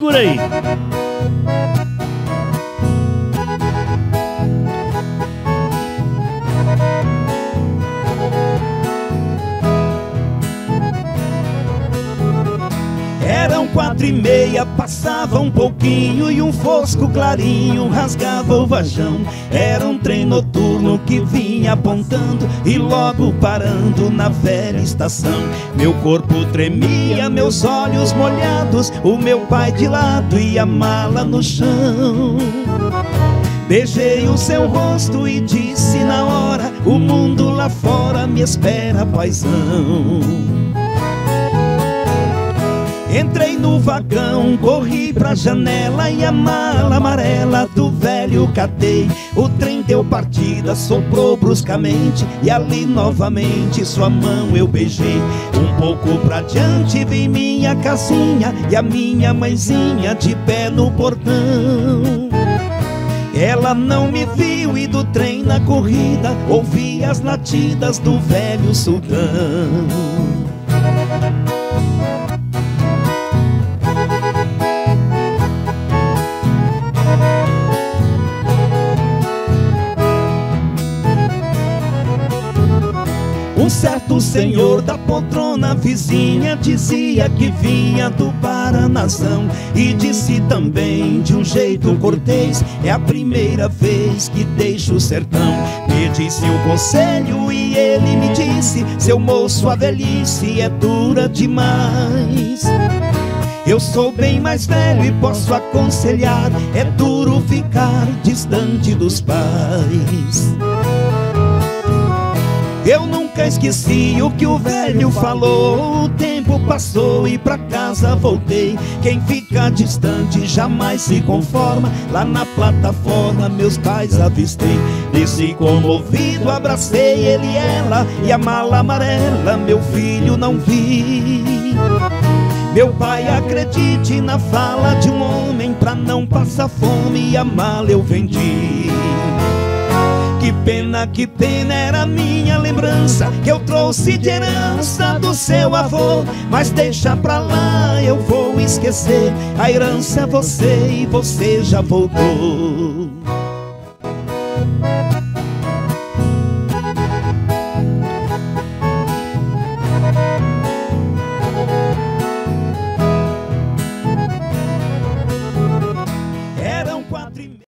por aí. Eram 4h30, passava um pouquinho e um fosco clarinho rasgava o vajão. Era um trem noturno que vinha apontando e logo parando na velha estação. Meu corpo tremia, meus olhos molhados, o meu pai de lado e a mala no chão. Beijei o seu rosto e disse na hora: o mundo lá fora me espera, paizão. Entrei no vagão, corri pra janela e a mala amarela do velho catei. O trem deu partida, soprou bruscamente e ali novamente sua mão eu beijei. Um pouco pra diante vi minha casinha e a minha mãezinha de pé no portão. Ela não me viu e do trem na corrida ouvi as latidas do velho sultão. Um certo senhor da poltrona vizinha dizia que vinha do Paranazão e disse também de um jeito cortês: é a primeira vez que deixo o sertão. Me disse o conselho e ele me disse: seu moço, a velhice é dura demais. Eu sou bem mais velho e posso aconselhar: é duro ficar distante dos pais. Eu nunca esqueci o que o velho falou. O tempo passou e pra casa voltei. Quem fica distante jamais se conforma. Lá na plataforma meus pais avistei. Desse comovido abracei ele e ela e a mala amarela meu filho não vi. Meu pai, acredite na fala de um homem, pra não passar fome a mala eu vendi. Que pena, era minha lembrança que eu trouxe de herança do seu avô. Mas deixa pra lá, eu vou esquecer. A herança é você e você já voltou.